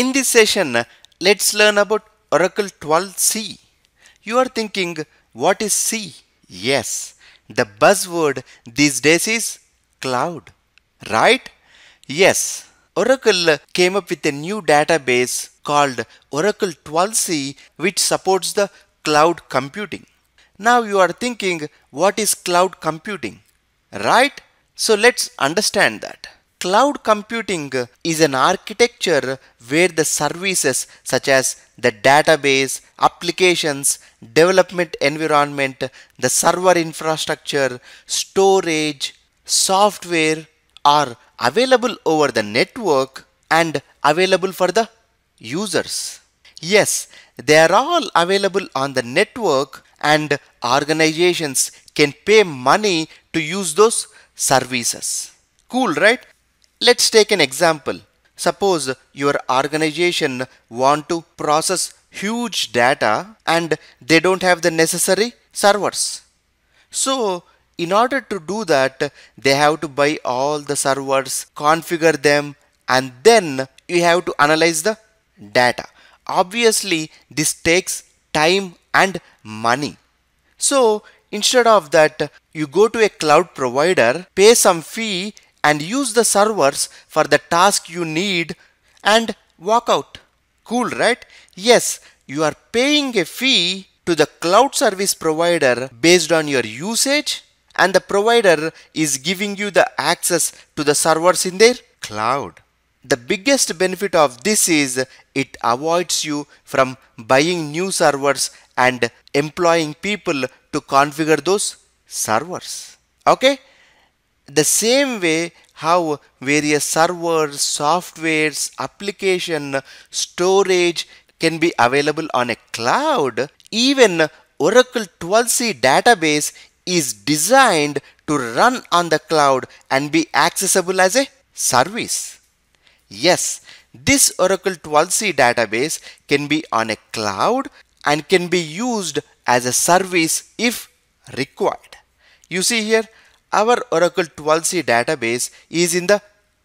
In this session, let's learn about Oracle 12c. You are thinking, what is C? Yes, the buzzword these days is cloud, right? Yes, Oracle came up with a new database called Oracle 12c, which supports the cloud computing. Now you are thinking, what is cloud computing, right? So let's understand that. Cloud computing is an architecture where the services such as the database, applications, development environment, the server infrastructure, storage, software are available over the network and available for the users. Yes, they are all available on the network and organizations can pay money to use those services. Cool, right? Let's take an example. Suppose your organization want to process huge data and they don't have the necessary servers. So in order to do that, they have to buy all the servers, configure them, and then you have to analyze the data. Obviously, this takes time and money. So instead of that, you go to a cloud provider, pay some fee, and use the servers for the task you need and walk out. Cool, right? Yes, you are paying a fee to the cloud service provider based on your usage, and the provider is giving you the access to the servers in their cloud. The biggest benefit of this is it avoids you from buying new servers and employing people to configure those servers. Okay? The same way how various servers, softwares, application, storage can be available on a cloud, even Oracle 12c database is designed to run on the cloud and be accessible as a service. Yes, this Oracle 12c database can be on a cloud and can be used as a service if required. You see here, our Oracle 12c database is in the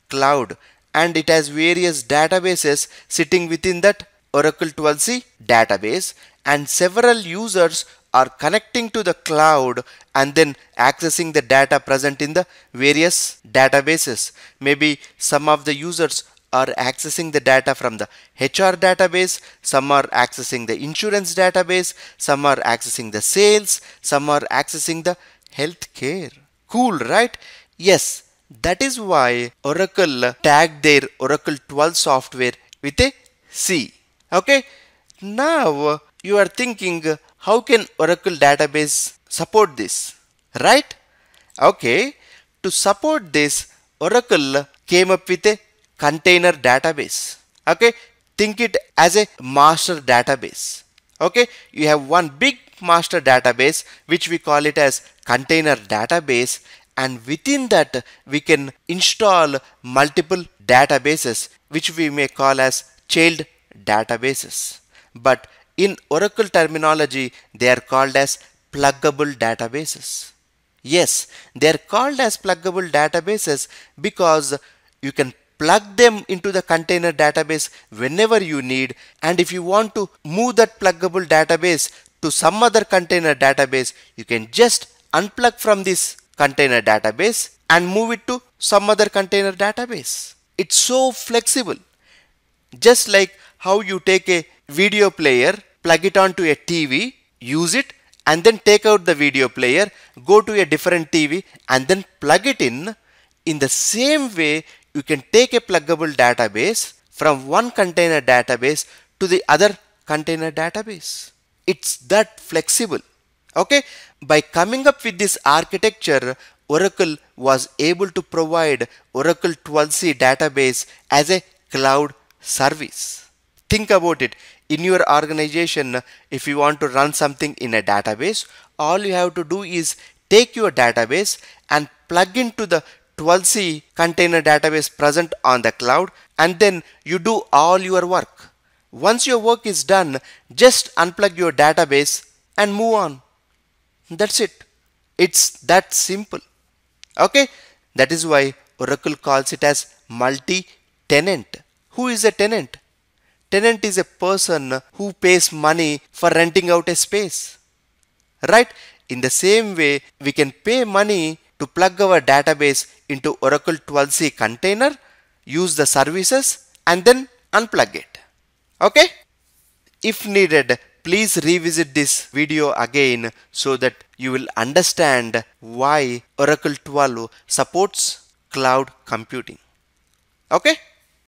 cloud and it has various databases sitting within that Oracle 12c database, and several users are connecting to the cloud and then accessing the data present in the various databases. Maybe some of the users are accessing the data from the HR database, some are accessing the insurance database, some are accessing the sales, some are accessing the healthcare. Cool, right? Yes, that is why Oracle tagged their Oracle 12 software with a C. Okay, now you are thinking, how can Oracle database support this, right? Okay, to support this, Oracle came up with a container database. Okay, think it as a master database. Okay, you have one big master database, which we call it as container database, and within that we can install multiple databases, which we may call as child databases, but in Oracle terminology they are called as pluggable databases. Yes, they are called as pluggable databases because you can plug them into the container database whenever you need, and if you want to move that pluggable database to some other container database, you can just unplug from this container database and move it to some other container database. It's so flexible. Just like how you take a video player, plug it onto a TV, use it, and then take out the video player, go to a different TV and then plug it in. In the same way, you can take a pluggable database from one container database to the other container database. It's that flexible. Okay, by coming up with this architecture, Oracle was able to provide Oracle 12c database as a cloud service. Think about it. In your organization, if you want to run something in a database, all you have to do is take your database and plug into the 12c container database present on the cloud, and then you do all your work. Once your work is done, just unplug your database and move on. That's it. It's that simple. Okay, that is why Oracle calls it as multi-tenant. Who is a tenant? Tenant is a person who pays money for renting out a space, right? In the same way, we can pay money to plug our database into Oracle 12c container, use the services, and then unplug it. Okay? If needed, please revisit this video again so that you will understand why Oracle 12 supports cloud computing. Okay?